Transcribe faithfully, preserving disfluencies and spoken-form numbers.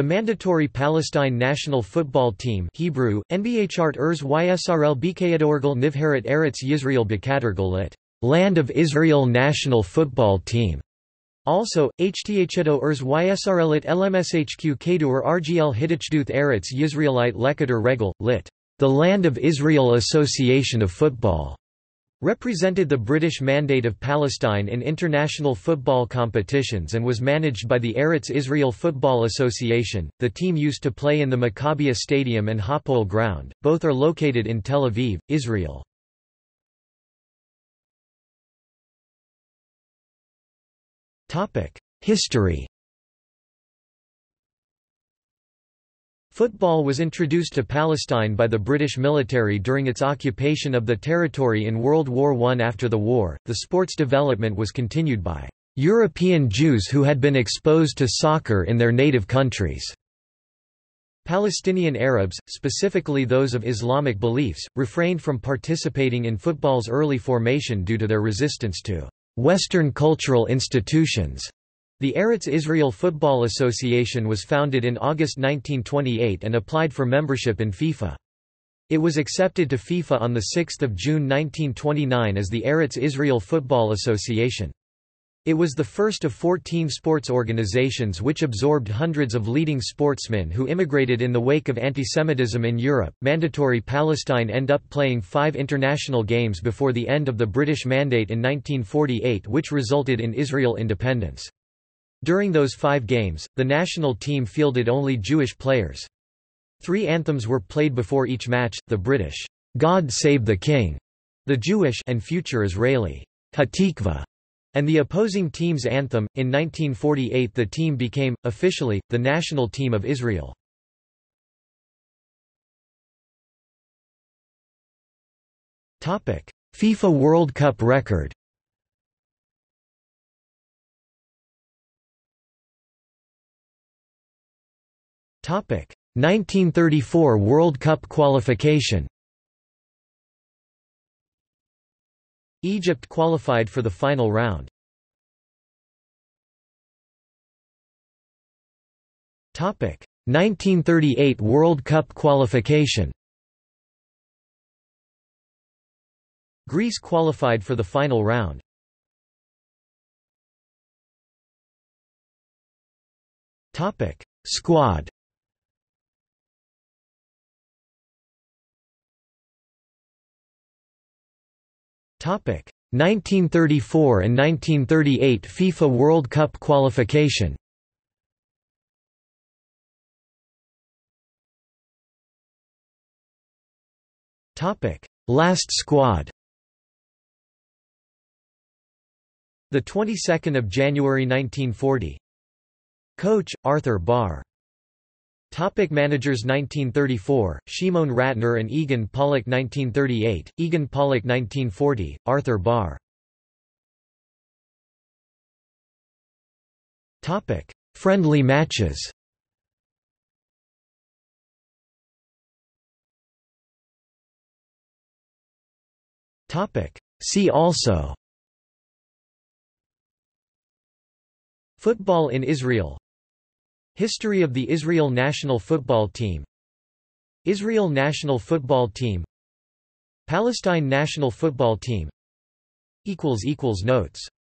The Mandatory Palestine National Football Team Hebrew, N B H R T Erz Y S R L B'Kayadorgel Nivheret Eretz Yisrael B'Kadorgel Lit. Land of Israel National Football Team. Also, Htho Erz Y S R L Lit L M S H Q Kadur R G L Hidichduth Eretz Yisraelite Lekader Regel, Lit. The Land of Israel Association of Football. Represented the British Mandate of Palestine in international football competitions and was managed by the Eretz Israel Football Association. The team used to play in the Maccabiah Stadium and HaPoel Ground, both are located in Tel Aviv, Israel. History. Football was introduced to Palestine by the British military during its occupation of the territory in World War One. After the war, the sport's development was continued by European Jews who had been exposed to soccer in their native countries. Palestinian Arabs, specifically those of Islamic beliefs, refrained from participating in football's early formation due to their resistance to Western cultural institutions. The Eretz Israel Football Association was founded in August nineteen twenty-eight and applied for membership in FIFA. It was accepted to FIFA on the sixth of June nineteen twenty-nine as the Eretz Israel Football Association. It was the first of fourteen sports organizations which absorbed hundreds of leading sportsmen who immigrated in the wake of antisemitism in Europe. Mandatory Palestine end up playing five international games before the end of the British Mandate in nineteen forty-eight, which resulted in Israel independence. During those five games, the national team fielded only Jewish players. Three anthems were played before each match, the British, "God Save the King", the Jewish and future Israeli, "Hatikva", and the opposing team's anthem. In nineteen forty-eight the team became, officially, the National Team of Israel. FIFA World Cup record. nineteen thirty-four World Cup qualification. Egypt qualified for the final round. nineteen thirty-eight World Cup qualification. Greece qualified for the final round. Squad. nineteen thirty-four and nineteen thirty-eight FIFA World Cup qualification. Last squad. The twenty-second of January nineteen forty. Coach, Arthur Barr. Topic managers. Nineteen thirty-four, Shimon Ratner and Egan Pollock. Nineteen thirty-eight, Egan Pollock. Nineteen forty, Arthur Barr. Topic: Friendly matches. Topic: See also. Football in Israel. History of the Israel National Football Team. Israel National Football Team. Palestine National Football Team. Notes